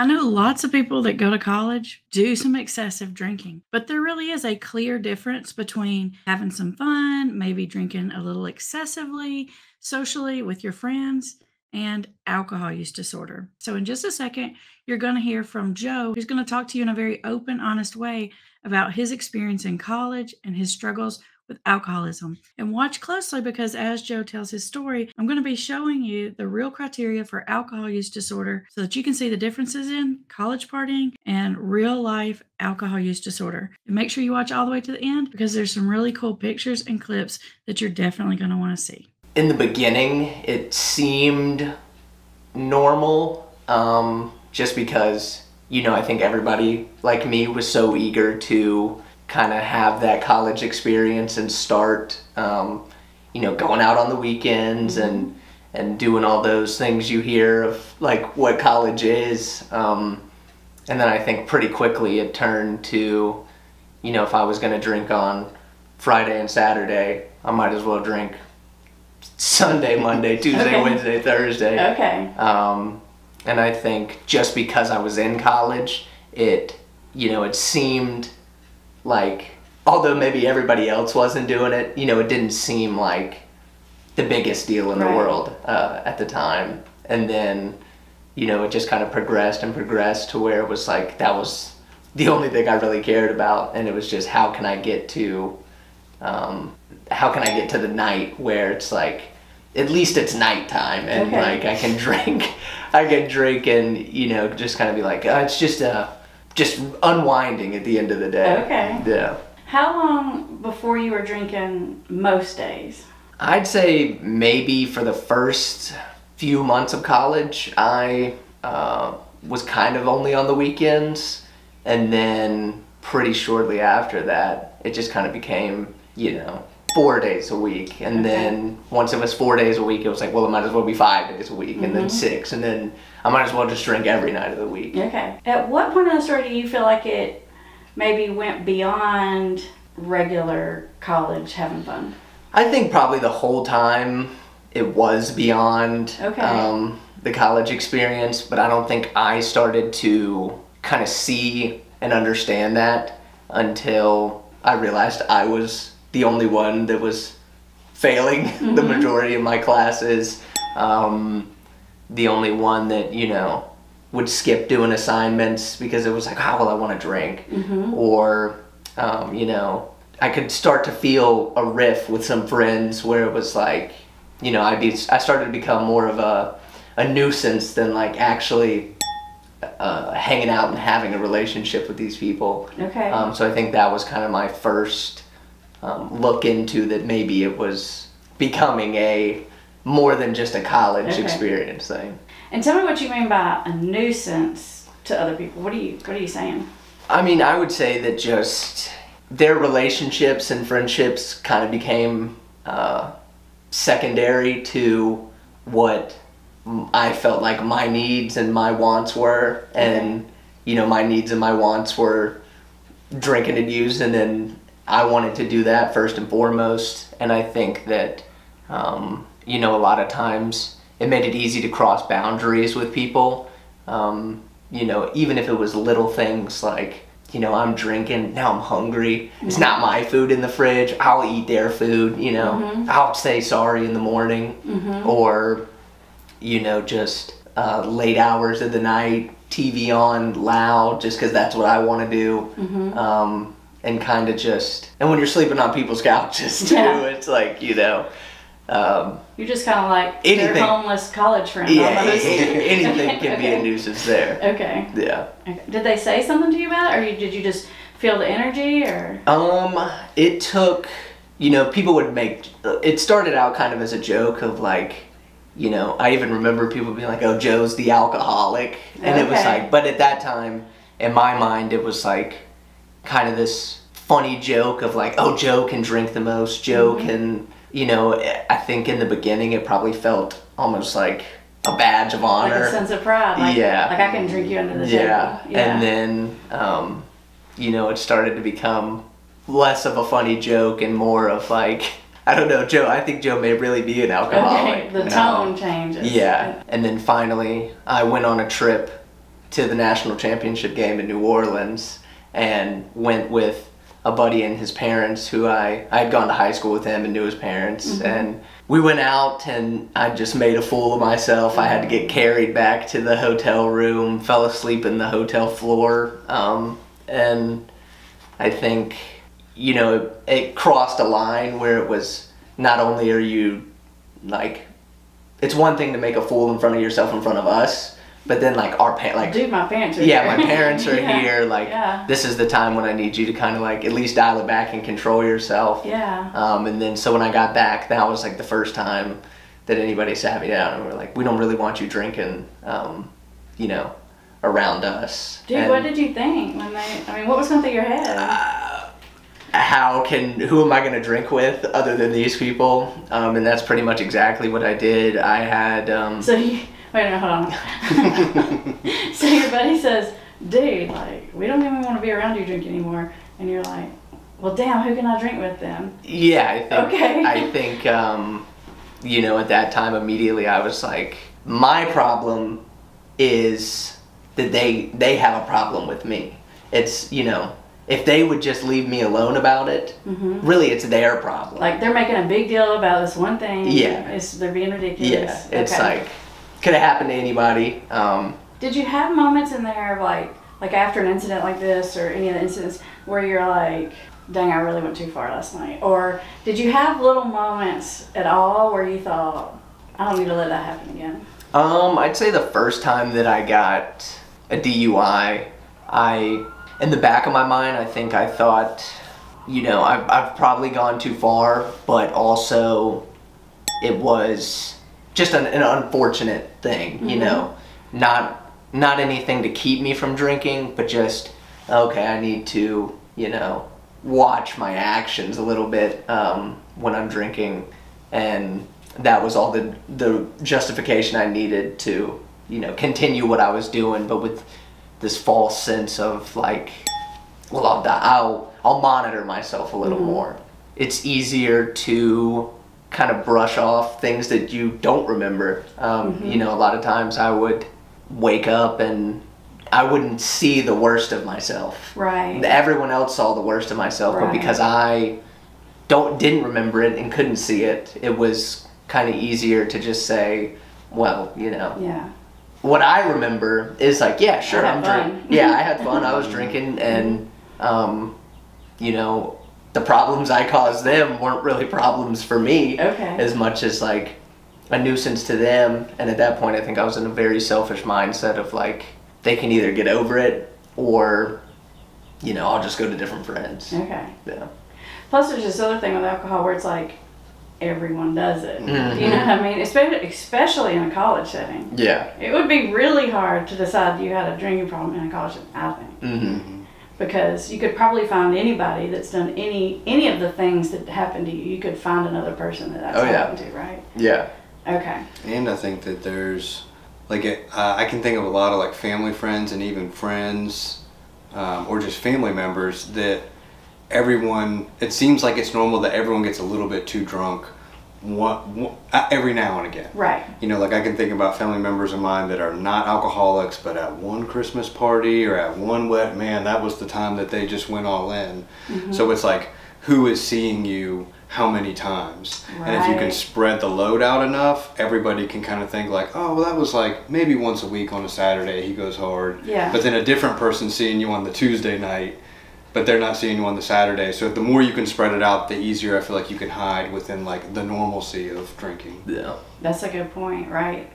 I know lots of people that go to college do some excessive drinking, but there really is a clear difference between having some fun, maybe drinking a little excessively, socially with your friends, and alcohol use disorder. So in just a second, you're going to hear from Joe, who's going to talk to you in a very open, honest way about his experience in college and his struggles with alcoholism. And watch closely, because as Joe tells his story, I'm going to be showing you the real criteria for alcohol use disorder so that you can see the differences in college partying and real life alcohol use disorder. And make sure you watch all the way to the end, because there's some really cool pictures and clips that you're definitely going to want to see. In the beginning, it seemed normal, just because, you know, I think everybody like me was so eager to kind of have that college experience and start, you know, going out on the weekends and doing all those things you hear of like what college is. And then I think pretty quickly it turned to, you know, if I was going to drink on Friday and Saturday, I might as well drink Sunday, Monday, Tuesday, okay, Wednesday, Thursday. Okay. And I think just because I was in college, it, you know, it seemed like, although maybe everybody else wasn't doing it, you know, it didn't seem like the biggest deal in the world at the time. And then, you know, it just kind of progressed and progressed to where it was like, that was the only thing I really cared about. And it was just, how can I get to, the night where it's like, at least it's nighttime and okay, like I can drink and, you know, just kind of be like, oh, it's just a, just unwinding at the end of the day. Okay. Yeah. How long before you were drinking most days? I'd say maybe for the first few months of college, I was kind of only on the weekends. And then pretty shortly after that, it just kind of became, you know, 4 days a week. And okay, then once it was 4 days a week, it was like, well, it might as well be 5 days a week, mm-hmm, and then 6, and then I might as well just drink every night of the week. Okay. At what point in the story do you feel like it maybe went beyond regular college having fun? I think probably the whole time it was beyond the college experience, but I don't think I started to kind of see and understand that until I realized I was the only one that was failing, mm-hmm, the majority of my classes, the only one that, you know, would skip doing assignments because it was like, oh, well, I want to drink, mm-hmm, or, you know, I could start to feel a riff with some friends where it was like, you know, I started to become more of a nuisance than like actually hanging out and having a relationship with these people. Okay. So I think that was kind of my first look into that maybe it was becoming a more than just a college experience thing. And tell me what you mean by a nuisance to other people. What are you saying? I mean, I would say that just their relationships and friendships kind of became secondary to what I felt like my needs and my wants were, and you know, my needs and my wants were drinking and using, and I wanted to do that first and foremost. And I think that, you know, a lot of times it made it easy to cross boundaries with people. You know, even if it was little things like, you know, I'm drinking, now I'm hungry. Mm-hmm. It's not my food in the fridge. I'll eat their food, you know. Mm-hmm. I'll say sorry in the morning, mm-hmm, or, you know, just late hours of the night, TV on loud, just because that's what I want to do. Mm-hmm. And kind of just, and when you're sleeping on people's couches too, it's like, you know, you're just kind of like anything, their homeless college friend. Yeah, anything can be a nuisance there. Okay. Yeah. Okay. Did they say something to you about it, or did you just feel the energy, or? It took, you know, people would make, it started out kind of as a joke of like, you know, I even remember people being like, oh, Joe's the alcoholic. And it was like, but at that time, in my mind, it was like, kind of this funny joke of like, oh, Joe can drink the most, Joe mm-hmm. can, you know, I think in the beginning it probably felt almost like a badge of honor. Like a sense of pride. Like, yeah. Like I can drink you under the table. Yeah. And then, you know, it started to become less of a funny joke and more of like, I don't know, Joe, I think Joe may really be an alcoholic. Okay. The tone changes. Yeah. And then finally I went on a trip to the national championship game in New Orleans and went with a buddy and his parents who I had gone to high school with him and knew his parents. Mm-hmm. And we went out and I just made a fool of myself. Mm-hmm. I had to get carried back to the hotel room, fell asleep in the hotel floor. And I think, you know, it crossed a line where it was not only are you like, it's one thing to make a fool in front of yourself in front of us, but then like our parents, like, dude, my parents are here. My parents are here. Like, this is the time when I need you to kind of like at least dial it back and control yourself. Yeah. And then so when I got back, that was like the first time that anybody sat me down and were like, we don't really want you drinking, you know, around us. Dude, and what did you think when they? I mean, what was going through your head? Who am I going to drink with other than these people? And that's pretty much exactly what I did. I had, wait a minute, hold on. So your buddy says, dude, like, we don't even want to be around you drinking anymore. And you're like, well, damn, who can I drink with then? Yeah, I think, okay. I think, you know, at that time immediately I was like, my problem is that they have a problem with me. It's, you know, if they would just leave me alone about it, mm-hmm. really it's their problem. Like they're making a big deal about this one thing. Yeah. They're being ridiculous. Yeah, it's okay. Like, could have happened to anybody. Did you have moments in there of like after an incident like this or any of the incidents where you're like, dang, I really went too far last night? Or did you have little moments at all where you thought, I don't need to let that happen again? I'd say the first time that I got a DUI, in the back of my mind, I think I thought, you know, I've probably gone too far, but also it was just an unfortunate thing, mm-hmm. you know, not anything to keep me from drinking, but just, okay, I need to, you know, watch my actions a little bit when I'm drinking. And that was all the justification I needed to, you know, continue what I was doing, but with this false sense of like, well, I'll monitor myself a little mm-hmm. more. It's easier to kind of brush off things that you don't remember. Mm-hmm. You know, a lot of times I would wake up and I wouldn't see the worst of myself. Right. Everyone else saw the worst of myself, right. But because I didn't remember it and couldn't see it, it was kind of easier to just say, well, you know. Yeah. What I remember is like, yeah, sure, I'm drinking. Yeah, I had fun. I was drinking, and you know, the problems I caused them weren't really problems for me, okay. as much as like a nuisance to them. And at that point, I think I was in a very selfish mindset of like, they can either get over it or, you know, I'll just go to different friends. Okay. Yeah. Plus, there's this other thing with alcohol where it's like, everyone does it. Mm-hmm. You know what I mean? Especially in a college setting. Yeah. It would be really hard to decide you had a drinking problem in a college setting, I think. Mm-hmm. Because you could probably find anybody that's done any of the things that happened to you. You could find another person that's happened to, right? Yeah. Okay. And I think that there's, like, I can think of a lot of, like, family friends and even friends or just family members that everyone, it seems like it's normal that everyone gets a little bit too drunk every now and again. Right. You know, like I can think about family members of mine that are not alcoholics, but at one Christmas party or at one wet, man, that was the time that they just went all in. Mm-hmm. So it's like, who is seeing you how many times? Right. And if you can spread the load out enough, everybody can kind of think like, oh, well, that was like maybe once a week on a Saturday, he goes hard. Yeah. But then a different person seeing you on the Tuesday night, but they're not seeing you on the Saturday. So the more you can spread it out, the easier I feel like you can hide within like the normalcy of drinking. Yeah. That's a good point, right?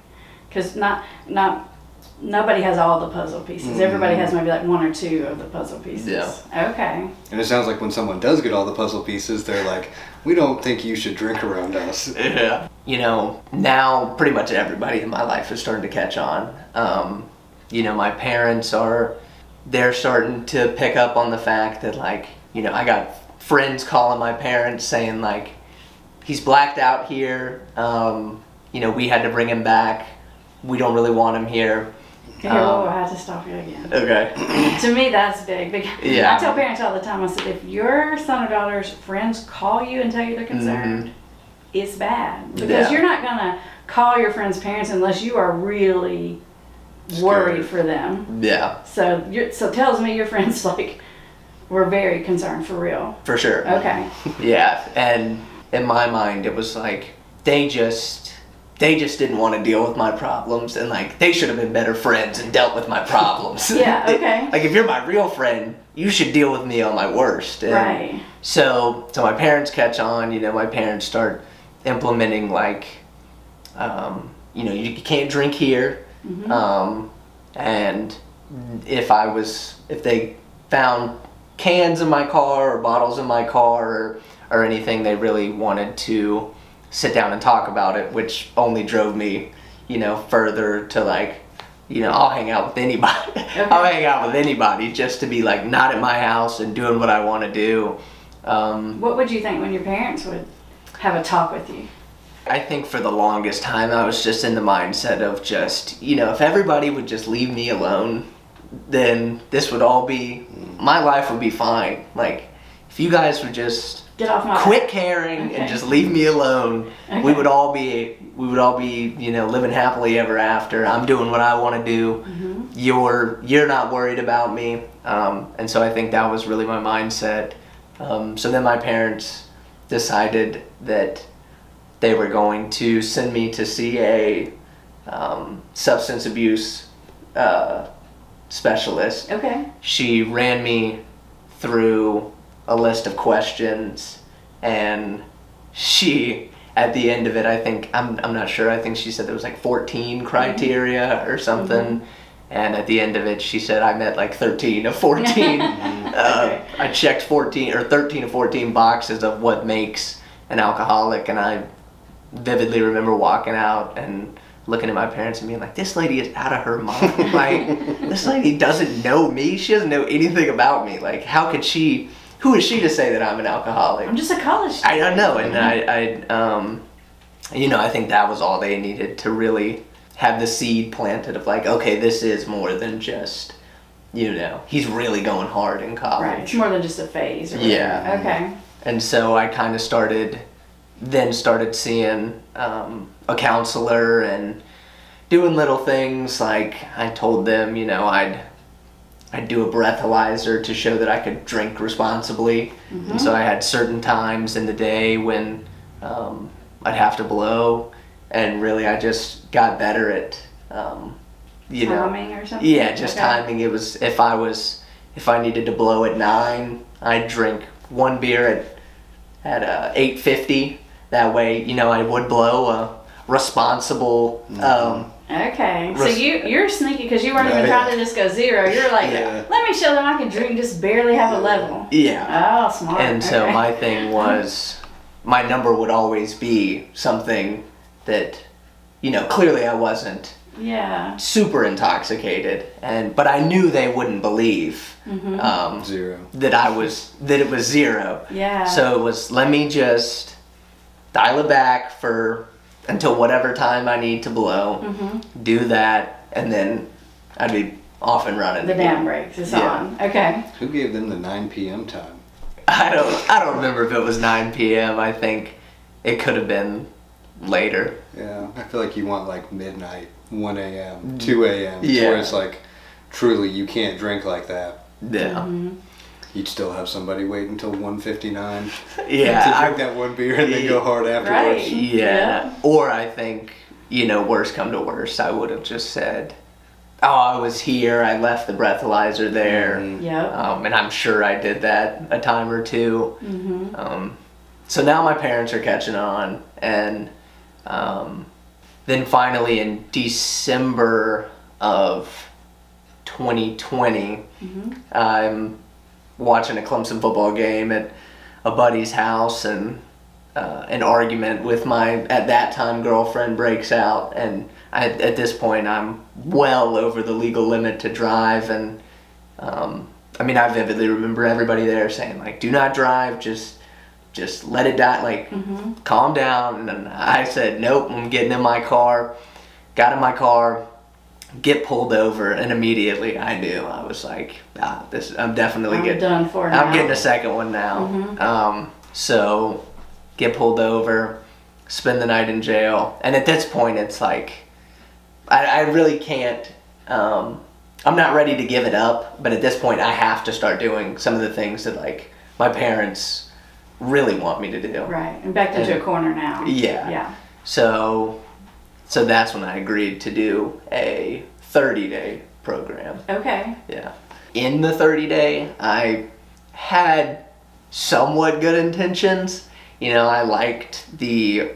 Because nobody has all the puzzle pieces. Mm-hmm. Everybody has maybe like one or two of the puzzle pieces. Yeah. Okay. And it sounds like when someone does get all the puzzle pieces, they're like, we don't think you should drink around us. Yeah. You know, now pretty much everybody in my life is starting to catch on. You know, my parents are, they're starting to pick up on the fact that, like, you know, I got friends calling my parents saying, like, he's blacked out here. You know, we had to bring him back. We don't really want him here. Okay, I have to stop you again. Okay. To me, that's big. Because yeah. I tell parents all the time, I said, if your son or daughter's friends call you and tell you they're concerned, mm-hmm. it's bad. Because you're not going to call your friend's parents unless you are really worry for them. Yeah. So it tells me your friends like were very concerned for real. For sure. Okay. Yeah, and in my mind it was like they just didn't want to deal with my problems, and like they should have been better friends and dealt with my problems. Yeah, okay. Like if you're my real friend, you should deal with me on my worst. And right. So my parents catch on, you know, my parents start implementing like you know, you can't drink here. Mm-hmm. And if they found cans in my car or bottles in my car or anything, they really wanted to sit down and talk about it, which only drove me, you know, further to like, you know, I'll hang out with anybody. Okay. I'll hang out with anybody just to be like not at my house and doing what I want to do. What would you think when your parents would have a talk with you? I think for the longest time I was just in the mindset of just, you know, if everybody would just leave me alone, then this would all be, my life would be fine. Like, if you guys would just get off my quit caring. Okay. And just leave me alone, okay. we would all be, you know, living happily ever after. I'm doing what I want to do. Mm-hmm. You're not worried about me. And so I think that was really my mindset. So then my parents decided that they were going to send me to see a substance abuse specialist. Okay. She ran me through a list of questions, and she, at the end of it, I think, I'm not sure, I think she said there was like 14 criteria. Mm-hmm. Or something. Mm-hmm. And at the end of it, she said I met like 13 of 14. Okay. I checked 13 of 14 boxes of what makes an alcoholic, and I vividly remember walking out and looking at my parents and being like, this lady is out of her mind. Like, this lady doesn't know me. She doesn't know anything about me. Like, how could she, who is she to say that I'm an alcoholic? I'm just a college student. I don't know. And I you know, I think that was all they needed to really have the seed planted of like, okay, this is more than just, you know, he's really going hard in college. Right. It's more than just a phase. Or yeah. Okay. And so I kind of started seeing a counselor and doing little things. Like I told them, you know, I'd do a breathalyzer to show that I could drink responsibly. Mm-hmm. And so I had certain times in the day when I'd have to blow, and really I just got better at, you know. Timing or something? Yeah, just okay. Timing. It was, if I needed to blow at 9, I'd drink one beer at 8:50. That way, you know, I would blow a responsible. Okay, so you're sneaky because you weren't even trying to just go zero. You're like, yeah. Let me show them I can drink, just barely have a level. Yeah. Oh, smart. And so my thing was, my number would always be something that, you know, clearly I wasn't. Yeah. Super intoxicated, but I knew they wouldn't believe. Mm-hmm. Zero. That it was zero. Yeah. So it was, let me just dial it back until whatever time I need to blow. Mm-hmm. Do that, and then I'd be off and running. The dam brakes is on. Okay. Who gave them the 9 p.m. time? I don't remember if it was 9 p.m. I think it could have been later. Yeah, I feel like you want like midnight, 1 a.m., 2 a.m. Yeah. Where it's like, truly, you can't drink like that. Yeah. Mm-hmm. You'd still have somebody wait until 1:59. Yeah. To drink that one beer and then go hard afterwards. Right. Yeah. Or I think, you know, worse come to worse, I would have just said, oh, I was here, I left the breathalyzer there. Mm-hmm. Yeah. And I'm sure I did that a time or two. Mm-hmm. So now my parents are catching on, and then finally in December of 2020, mm-hmm. I'm watching a Clemson football game at a buddy's house, and an argument with my, at that time, girlfriend breaks out, and at this point I'm well over the legal limit to drive, and I mean, I vividly remember everybody there saying like, do not drive, just let it die, like, mm-hmm. calm down. And I said, nope, I'm getting in my car. Got in my car, get pulled over, and immediately I knew. I was like, ah, I'm getting a second one now. Mm-hmm. So get pulled over, spend the night in jail. And at this point, it's like, I really can't I'm not ready to give it up, but at this point I have to start doing some of the things that like my parents really want me to do. Right, and backed into a corner now. Yeah. Yeah. So that's when I agreed to do a 30-day program. Okay. Yeah. In the 30-day, I had somewhat good intentions. You know, I liked the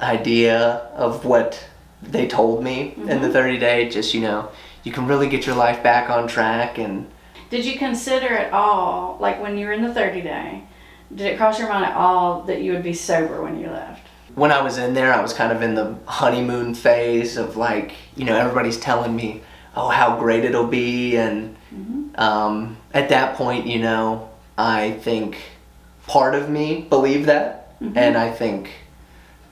idea of what they told me in the 30-day, just, you know, you can really get your life back on track. And did you consider at all, like when you were in the 30-day, did it cross your mind at all that you would be sober when you left? When I was in there, I was kind of in the honeymoon phase of like, you know, everybody's telling me, oh, how great it'll be. And at that point, you know, I think part of me believed that. And I think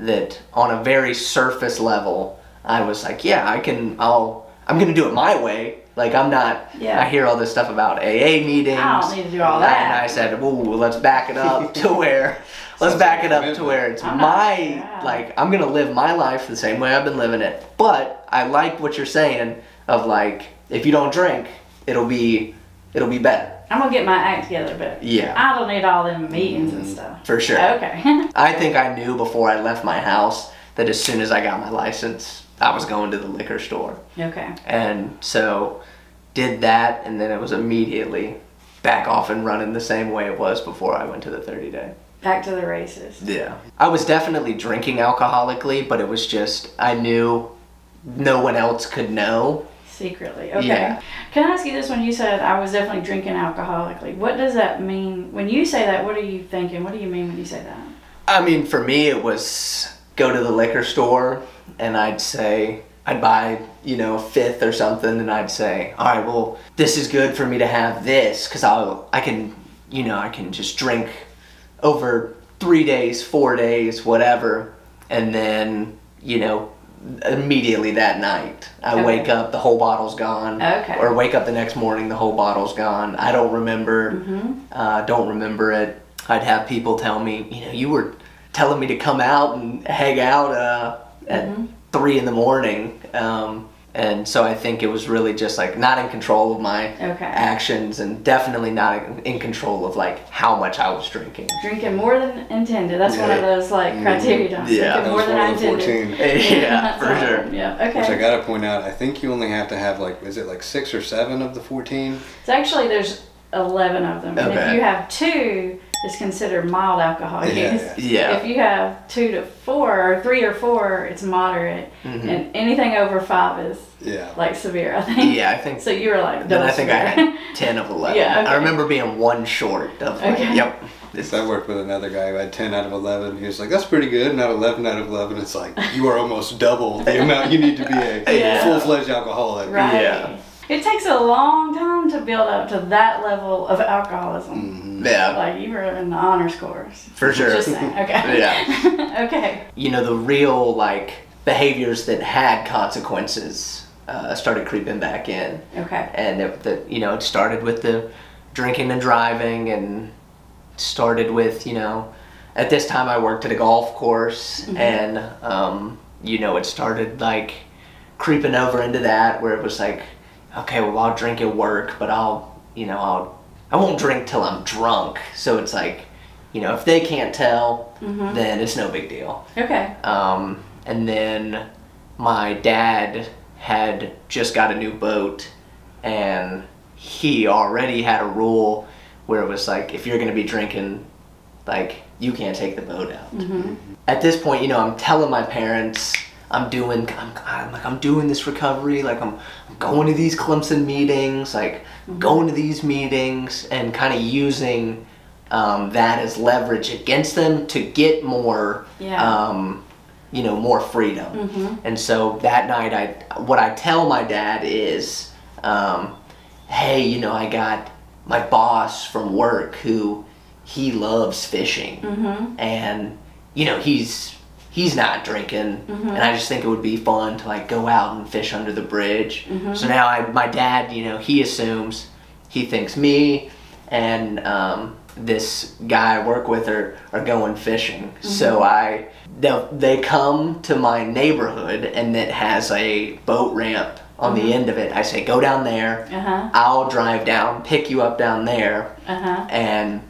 that on a very surface level, I was like, yeah, I'm going to do it my way. Like, I'm not, I hear all this stuff about AA meetings. I don't need to do all that. And I said, well, let's back it up to where, it's like, I'm going to live my life the same way I've been living it. But I like what you're saying of like, if you don't drink, it'll be better. I'm going to get my act together, but yeah, I don't need all them meetings and stuff. For sure. Okay. I think I knew before I left my house that as soon as I got my license, I was going to the liquor store. Okay. And so did that, and then it was immediately back off and running the same way it was before I went to the 30-day. Back to the races. Yeah. I was definitely drinking alcoholically, but it was just, I knew no one else could know. Secretly. Okay. Yeah. Can I ask you this? When you said I was definitely drinking alcoholically, what does that mean? When you say that, what are you thinking? What do you mean when you say that? I mean, for me, it was go to the liquor store, and I'd say, I'd buy, you know, a fifth or something, and I'd say, all right, well, this is good for me to have this, because I can, you know, I can just drink over 3 days, 4 days, whatever, and then, you know, immediately that night, I wake up, the whole bottle's gone, or wake up the next morning, the whole bottle's gone. I don't remember, don't remember it. I'd have people tell me, you know, you were telling me to come out and hang out at 3 in the morning. And so I think it was really just like not in control of my actions, and definitely not in control of like how much I was drinking. Drinking more than intended. That's one of those like criteria. Yeah, more than I intended. Yeah, for sure. Yeah, okay. Which I gotta point out, I think you only have to have like, is it like 6 or 7 of the 14? It's actually, there's 11 of them. And if you have 2, it's considered mild alcohol use. Yeah, yeah. If you have 2 to 4, or 3 or 4, it's moderate, and anything over 5 is like severe. I think. Yeah, I think. So you were like. Then I think I had 10 of 11. Yeah, I remember being 1 short of. Like, I worked with another guy who had 10 out of 11. He was like, "That's pretty good." Not 11 out of 11. It's like you are almost double the amount you need to be a full-fledged alcoholic. Right. Yeah. It takes a long time to build up to that level of alcoholism. Yeah. Like you were in the honors course. For sure. Just saying. Okay. Yeah. Okay. You know, the real like behaviors that had consequences started creeping back in. Okay. And you know, it started with the drinking and driving, and started with, you know, at this time I worked at a golf course, and you know, it started like creeping over into that where it was like, okay, well, I'll drink at work, but I won't drink till I'm drunk. So it's like, you know, if they can't tell, then it's no big deal. Okay. And then my dad had just got a new boat, and he already had a rule where it was like, if you're going to be drinking, like, you can't take the boat out. At this point, you know, I'm telling my parents, I'm doing this recovery, like I'm going to these Clemson meetings, like going to these meetings, and kind of using that as leverage against them to get more, you know, more freedom. And so that night, what I tell my dad is, hey, you know, I got my boss from work who he loves fishing, and you know he's not drinking, and I just think it would be fun to like go out and fish under the bridge. So now my dad, you know, he thinks me and this guy I work with are going fishing. So they come to my neighborhood, and it has a boat ramp on the end of it. I say, go down there. I'll drive down, pick you up down there. And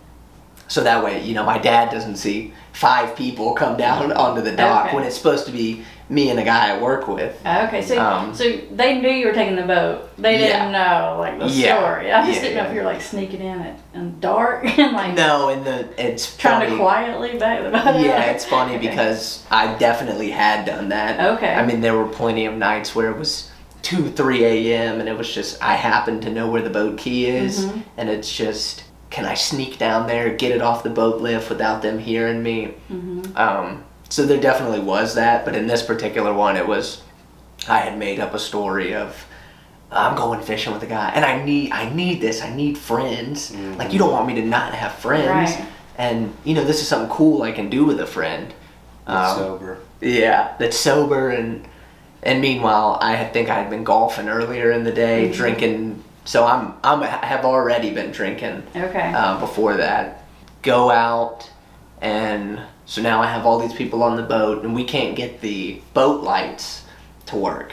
so that way, you know, my dad doesn't see 5 people come down onto the dock when it's supposed to be me and a guy I work with. Okay, so so they knew you were taking the boat. They didn't know like the story. I just didn't know if you were like sneaking in at and dark and like no, and it's trying to quietly back the boat. Yeah, it's funny because I definitely had done that. Okay, I mean there were plenty of nights where it was 2-3 a.m. and it was just I happen to know where the boat key is, and it's just. Can I sneak down there, get it off the boat lift without them hearing me? So there definitely was that, but in this particular one, it was, I had made up a story of, I'm going fishing with a guy, and I need this, I need friends. Like, you don't want me to not have friends. And, you know, this is something cool I can do with a friend. That's sober. Yeah, that's sober, and meanwhile, I think I had been golfing earlier in the day, drinking. So I have already been drinking before that. Go out, and so now I have all these people on the boat, and we can't get the boat lights to work.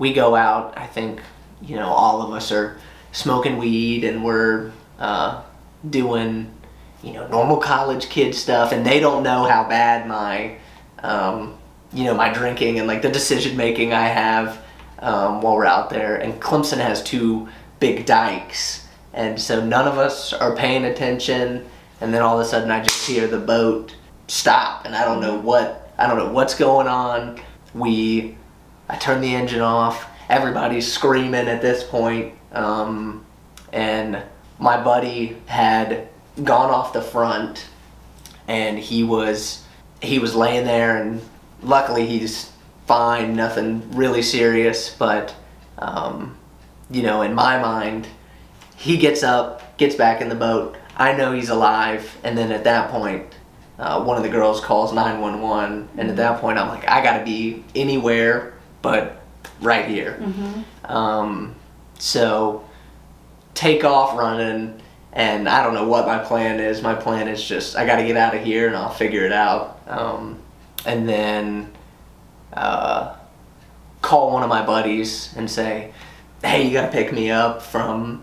We go out, I think, you know, all of us are smoking weed, and we're doing, you know, normal college kid stuff, and they don't know how bad my, you know, my drinking and, like, the decision-making I have. While we're out there, and Clemson has 2 big dikes, and so none of us are paying attention, and then all of a sudden I just hear the boat stop, and I don't know what's going on. I turn the engine off. Everybody's screaming at this point, and my buddy had gone off the front, and he was laying there, and luckily he's fine, nothing really serious, but you know, in my mind, he gets up, gets back in the boat, I know he's alive, and then at that point, one of the girls calls 911, and at that point I'm like, I gotta be anywhere but right here. So take off running, and I don't know what my plan is. My plan is just, I gotta get out of here and I'll figure it out. And then call one of my buddies and say, hey, you gotta pick me up from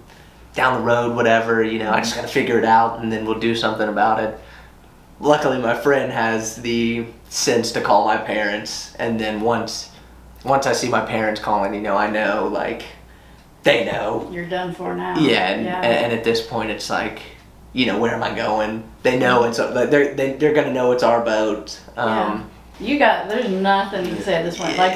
down the road, whatever, you know, I just gotta figure it out and then we'll do something about it. Luckily my friend has the sense to call my parents, and then once I see my parents calling, you know, I know, like, they know. You're done for now. Yeah, and at this point it's like, you know, where am I going? They know it's, like, they're gonna know it's our boat. There's nothing you can say at this point. Like,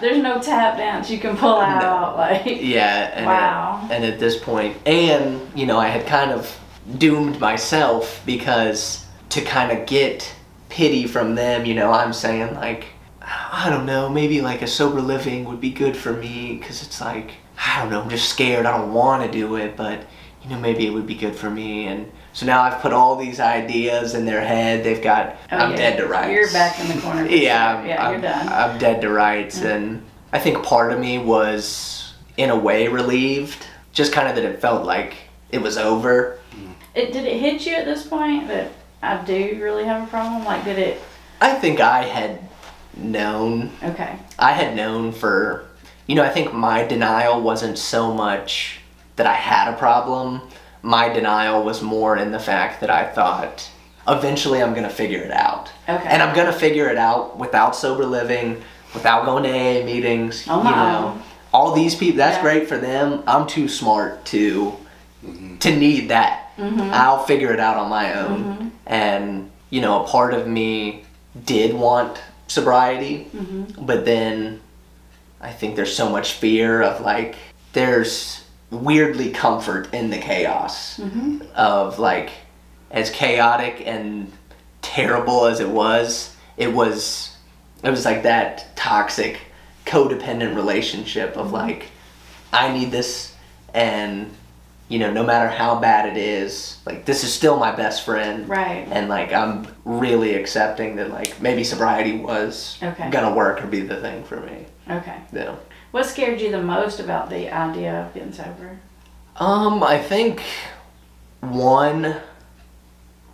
there's no tap dance you can pull out. Like, and wow. And at this point, and, you know, I had kind of doomed myself, because to kind of get pity from them, you know, I'm saying, like, I don't know, maybe like a sober living would be good for me, because it's like, I don't know, I'm just scared. I don't want to do it, but, you know, maybe it would be good for me. And so now I've put all these ideas in their head. They've got, I'm dead to rights. You're back in the corner. You're done. I'm dead to rights. And I think part of me was, in a way, relieved. Just kind of that it felt like it was over. Did it hit you at this point that I do really have a problem? Like, did it? I think I had known. Okay. I had known for, you know, I think my denial wasn't so much that I had a problem. My denial was more in the fact that I thought, eventually I'm gonna figure it out. Okay. And I'm gonna figure it out without sober living, without going to AA meetings. Oh, my. You know, all these people, that's great for them. I'm too smart to need that. I'll figure it out on my own. And, you know, a part of me did want sobriety, but then I think there's so much fear of, like, there's weirdly comfort in the chaos of, like, as chaotic and terrible as it was like that toxic codependent relationship of, like, I need this, and, you know, no matter how bad it is, like, this is still my best friend, and, like, I'm really accepting that, like, maybe sobriety was gonna work or be the thing for me. Yeah. What scared you the most about the idea of getting sober? I think, one,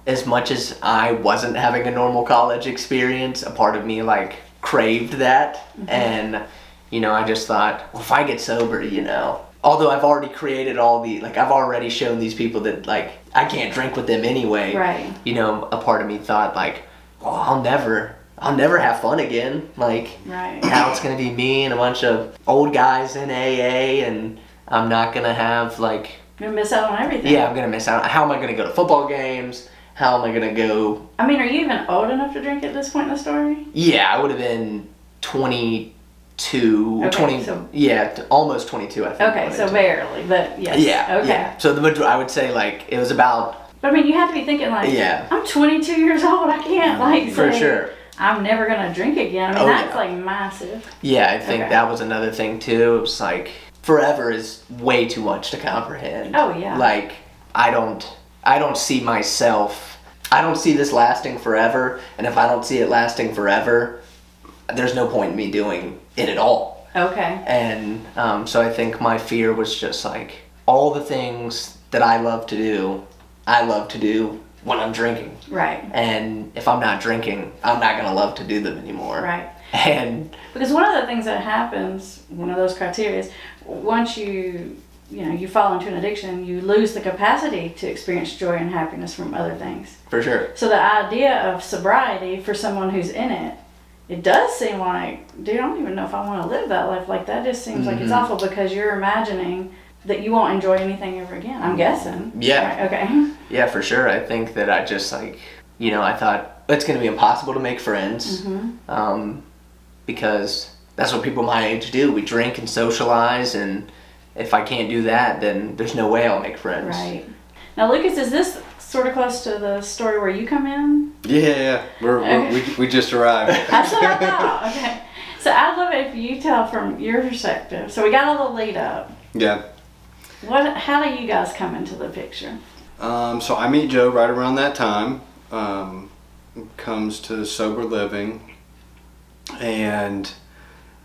as much as I wasn't having a normal college experience, a part of me, like, craved that. And, You know, I just thought, well, if I get sober, you know, although I've already created all the, like, I've already shown these people that, like, I can't drink with them anyway. Right. You know, a part of me thought, like, well, I'll never have fun again. Like, right. Now it's going to be me and a bunch of old guys in AA, and I'm not going to have, like... You're going to miss out on everything. Yeah, I'm going to miss out. How am I going to go to football games? How am I going to go... I mean, are you even old enough to drink at this point in the story? Yeah, I would have been 22, okay, 20, so, yeah, almost 22, I think. Okay, so barely, but yes. Yeah, okay. Yeah. So the majority, I would say, like, it was about... But, I mean, you have to be thinking, like, yeah. I'm 22 years old, I can't, like, for say, sure. I'm never going to drink again. I mean, oh, that's, yeah. Like, massive. Yeah, I think that was another thing, too. It was, like, forever is way too much to comprehend. Oh, yeah. Like, I don't see myself, I don't see this lasting forever, and if I don't see it lasting forever, there's no point in me doing it at all. Okay. And so I think my fear was just like, all the things that I love to do when I'm drinking. Right. And if I'm not drinking, I'm not going to love to do them anymore. Right. And because one of the things that happens, one of those criteria is, once you know, you fall into an addiction, you lose the capacity to experience joy and happiness from other things. For sure. So the idea of sobriety for someone who's in it, it does seem like, dude, I don't even know if I want to live that life. Like, that just seems like it's awful, because you're imagining that you won't enjoy anything ever again. I'm guessing. Yeah. Right, okay. Yeah, for sure. I think that I just, like, you know, I thought it's going to be impossible to make friends because that's what people my age do. We drink and socialize, and if I can't do that, then there's no way I'll make friends. Right. Now, Lucas, is this sort of close to the story where you come in? Yeah. We just arrived. That's what I thought. Okay. So I'd love it if you tell from your perspective. So we got all the lead up. Yeah. How do you guys come into the picture? So I meet Joe right around that time. Comes to sober living, and,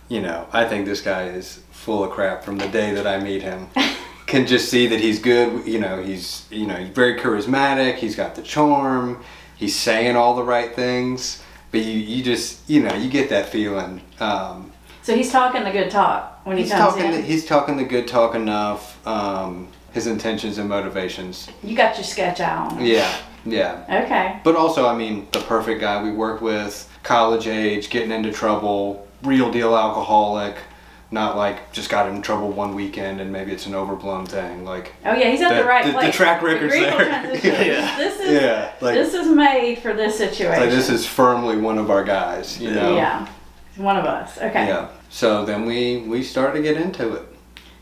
you know, I think this guy is full of crap from the day that I meet him. Can just see that he's good. You know, he's very charismatic. He's got the charm. He's saying all the right things. But you just, you know, you get that feeling. So he's talking the good talk when he comes in. He's talking the good talk enough. His intentions and motivations. You got your sketch out on him. Yeah. Yeah. Okay. But also, I mean, the perfect guy we work with, college age, getting into trouble, real deal alcoholic, not like just got in trouble one weekend and maybe it's an overblown thing. Like, oh yeah, he's at the right place. The track record's there. Yeah. This is like, this is made for this situation. Like, this is firmly one of our guys, you know. Yeah. One of us. Okay. Yeah. So then we start to get into it.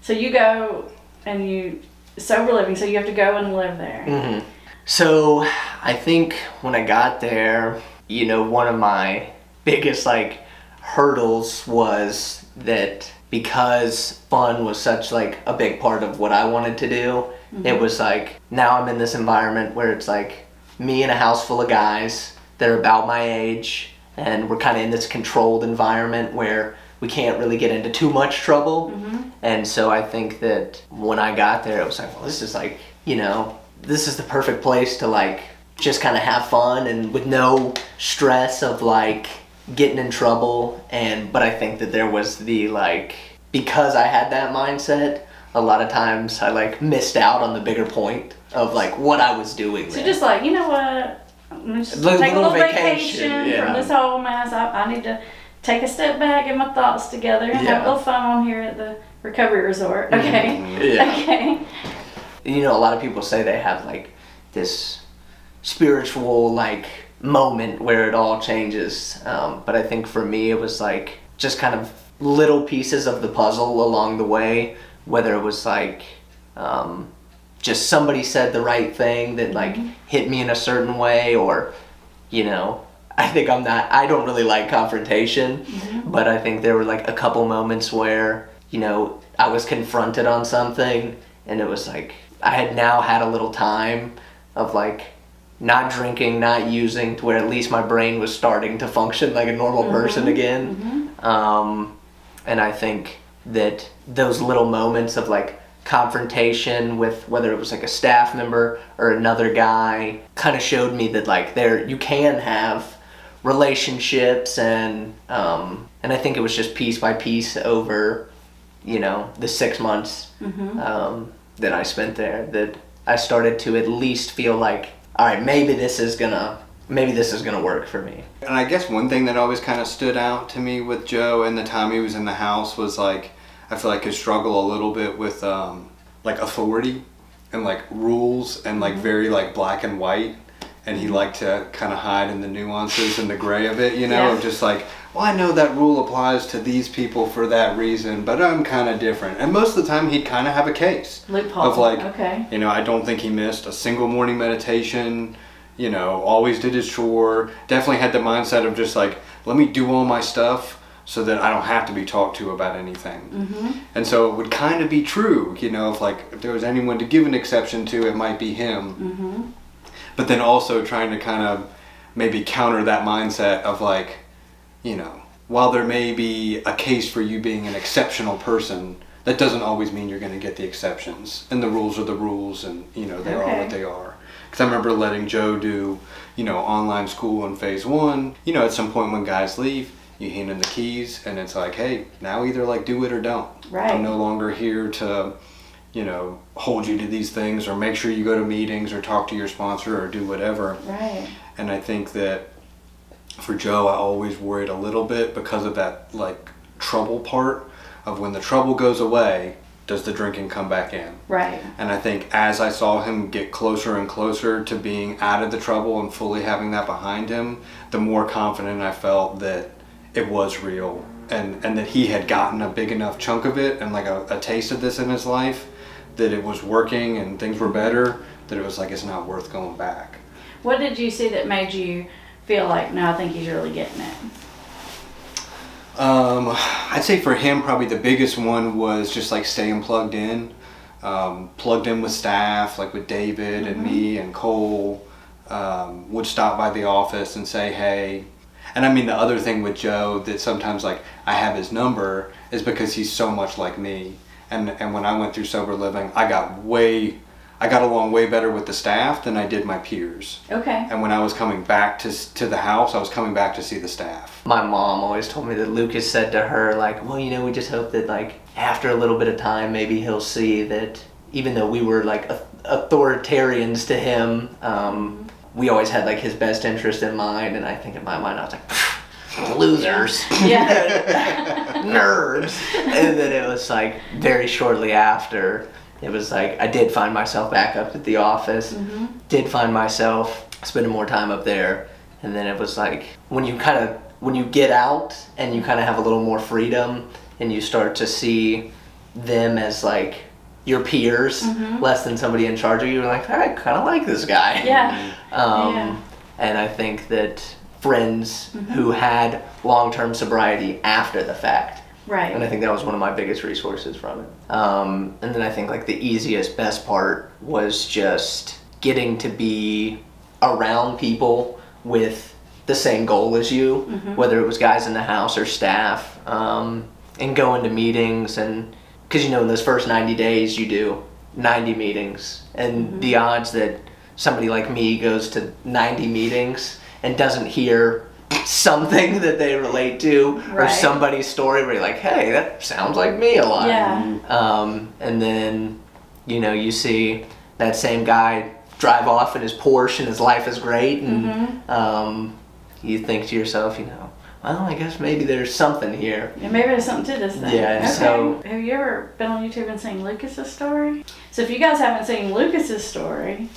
So you go and you sober living, so you have to go and live there. Mm-hmm. So I think when I got there, you know, one of my biggest, like, hurdles was that because fun was such, like, a big part of what I wanted to do, it was like, now I'm in this environment where it's like me and a house full of guys that are about my age, and we're kind of in this controlled environment where we can't really get into too much trouble. And so I think that when I got there, it was like, well, this is like, you know, this is the perfect place to, like, just kind of have fun and with no stress of, like, getting in trouble. And but I think that there was the, like, because I had that mindset, a lot of times I, like, missed out on the bigger point of, like, what I was doing. So just like, you know what, I'm just take a little vacation from this whole mess. I need to take a step back, get my thoughts together, and have a little fun here at the recovery resort. Okay. Okay. You know, a lot of people say they have, like, this spiritual, like, moment where it all changes. But I think for me, it was, like, just kind of little pieces of the puzzle along the way, whether it was, like, just somebody said the right thing that, like, hit me in a certain way, or, you know, I think I don't really like confrontation, but I think there were, like, a couple moments where, you know, I was confronted on something, and it was like, I had now had a little time of, like, not drinking, not using, to where at least my brain was starting to function like a normal person again. And I think that those little moments of, like, confrontation with whether it was, like, a staff member or another guy kind of showed me that, like, you can have relationships, and I think it was just piece by piece over, you know, the 6 months that I spent there, that I started to at least feel like, all right, maybe this is gonna work for me. And I guess one thing that always kind of stood out to me with Joe and the time he was in the house was, like, I feel like his struggle a little bit with like authority and like rules and like very like black and white, and he liked to kind of hide in the nuances and the gray of it, you know, of just like, well, I know that rule applies to these people for that reason, but I'm kind of different. And most of the time he'd kind of have a case of like, you know, I don't think he missed a single morning meditation, you know, always did his chore, definitely had the mindset of just like, let me do all my stuff so that I don't have to be talked to about anything. And so it would kind of be true, you know, if like, if there was anyone to give an exception to, it might be him. But then also trying to kind of maybe counter that mindset of like, you know, while there may be a case for you being an exceptional person, that doesn't always mean you're going to get the exceptions, and the rules are the rules, and, you know, they are what they are. Because I remember letting Joe do, you know, online school in phase 1, you know, at some point when guys leave, you hand him the keys, and it's like, hey, now either like do it or don't. I'm no longer here to, you know, hold you to these things or make sure you go to meetings or talk to your sponsor or do whatever. And I think that for Joe, I always worried a little bit because of that like trouble part of, when the trouble goes away, does the drinking come back in? And I think as I saw him get closer and closer to being out of the trouble and fully having that behind him, the more confident I felt that it was real, and that he had gotten a big enough chunk of it and like a taste of this in his life, that it was working and things were better, that it was like, it's not worth going back. What did you see that made you feel like, no, I think he's really getting it? I'd say for him, probably the biggest one was just like staying plugged in with staff, like with David and me and Cole, would stop by the office and say, hey. And I mean, the other thing with Joe that sometimes like I have his number is because he's so much like me. And when I went through sober living, I got along way better with the staff than I did my peers. And when I was coming back to the house, I was coming back to see the staff. My mom always told me that Lucas said to her, like, well, you know, we just hope that like after a little bit of time, maybe he'll see that even though we were like authoritarians to him, we always had like his best interest in mind. And I think in my mind, I was like, losers, nerds. And then it was like very shortly after, it was like, I did find myself back up at the office, did find myself spending more time up there. And then it was like, when you get out and you kind of have a little more freedom and you start to see them as like your peers, less than somebody in charge of you, you're like, I kind of like this guy. And I think that friends who had long-term sobriety after the fact, and I think that was one of my biggest resources from it. And then I think like the easiest, best part was just getting to be around people with the same goal as you, whether it was guys in the house or staff, and going to meetings. And because, you know, in those first 90 days, you do 90 meetings, and the odds that somebody like me goes to 90 meetings and doesn't hear something that they relate to, or somebody's story where you're like, hey, that sounds like me a lot. And then, you know, you see that same guy drive off in his Porsche and his life is great, and you think to yourself, you know, well, I guess maybe there's something here. Yeah, maybe there's something to this thing. So have you ever been on YouTube and seen Lucas's story? So if you guys haven't seen Lucas's story,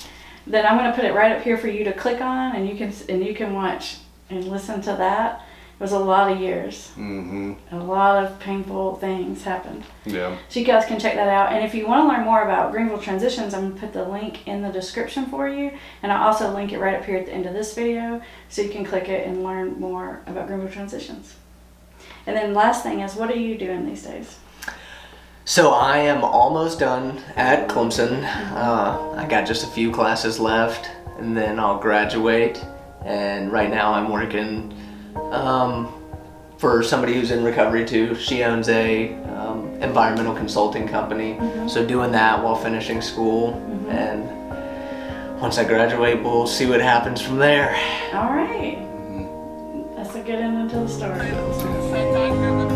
then I'm going to put it right up here for you to click on, and you can watch and listen to that. It was a lot of years. A lot of painful things happened. So you guys can check that out. And if you want to learn more about Greenville Transitions, I'm going to put the link in the description for you. And I'll also link it right up here at the end of this video, so you can click it and learn more about Greenville Transitions. And then last thing is, what are you doing these days? So I am almost done at Clemson. I got just a few classes left, and then I'll graduate. And right now I'm working for somebody who's in recovery too. She owns a environmental consulting company. So doing that while finishing school. And once I graduate, we'll see what happens from there. All right. to get in until the start.